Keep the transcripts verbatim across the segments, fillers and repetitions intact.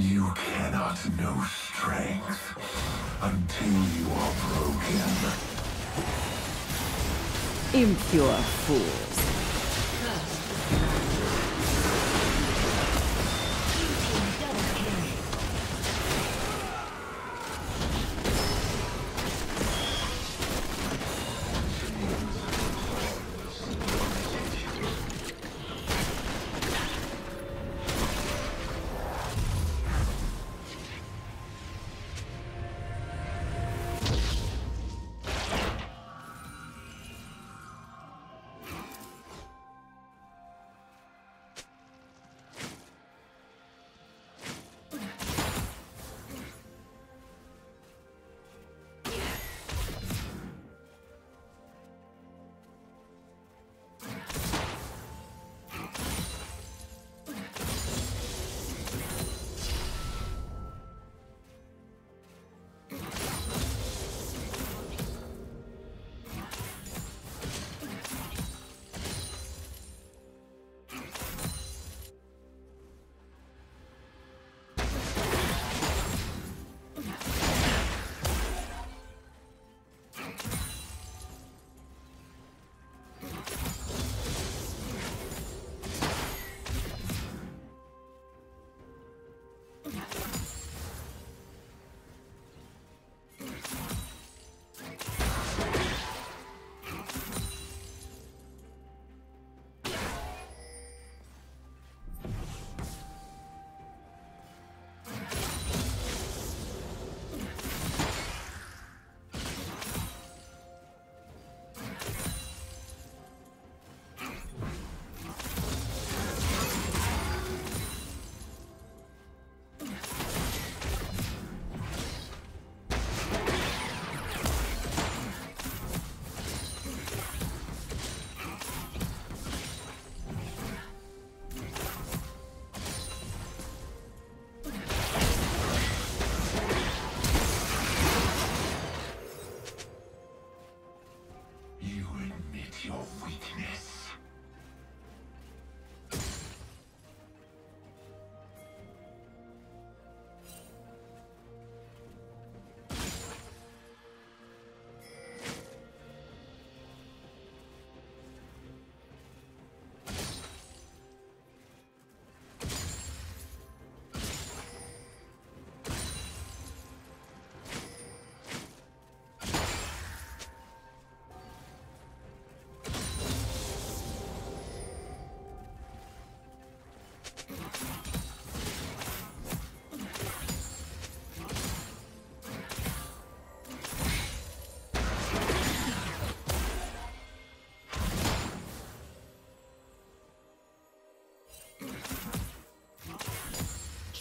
You cannot know strength until you are broken. Impure fools.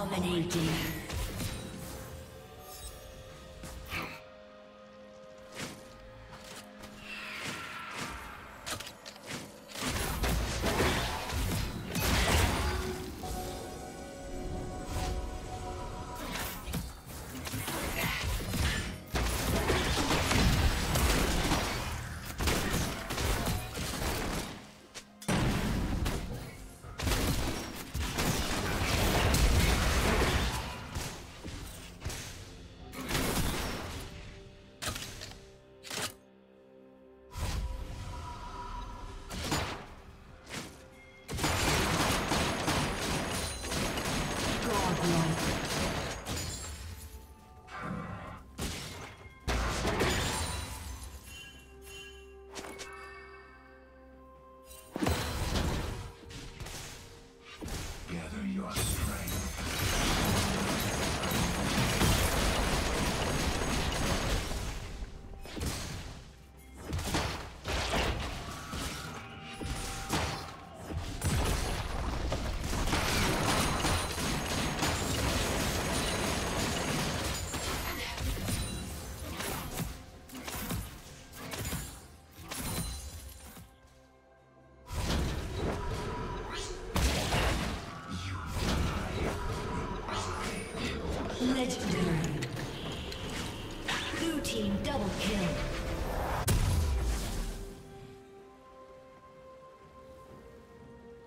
Dominating.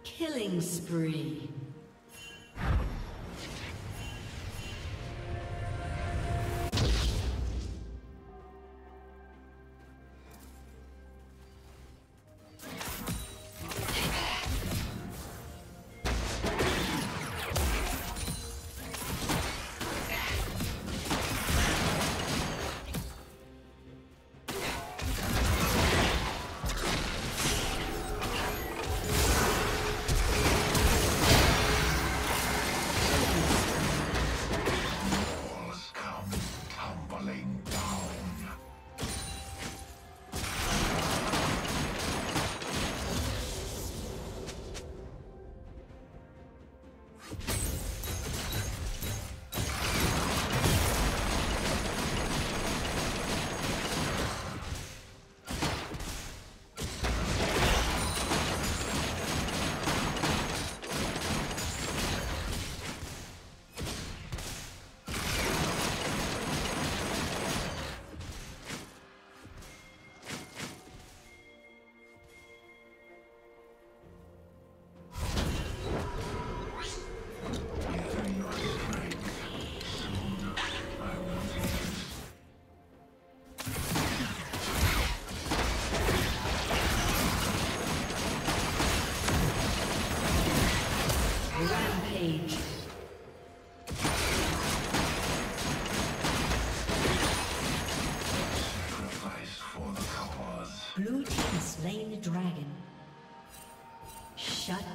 Killing spree.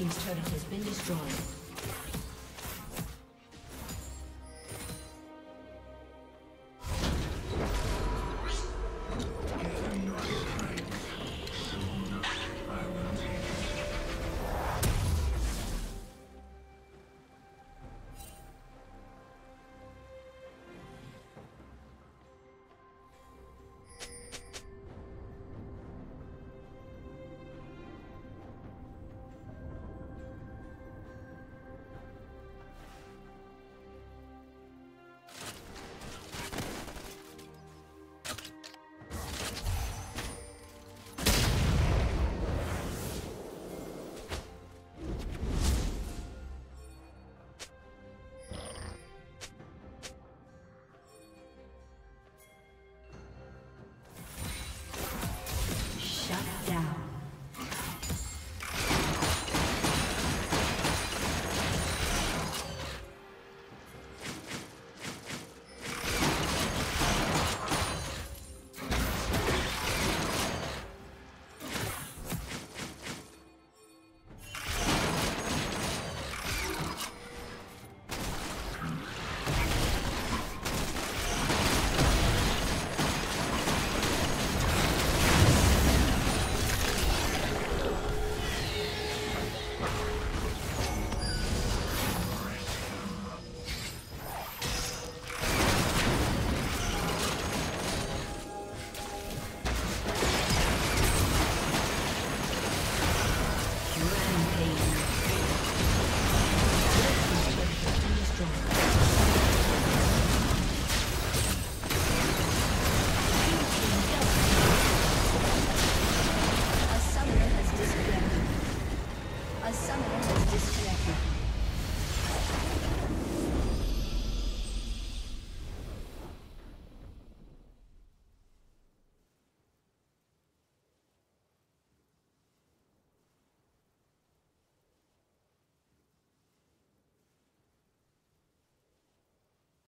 team's turret has been destroyed.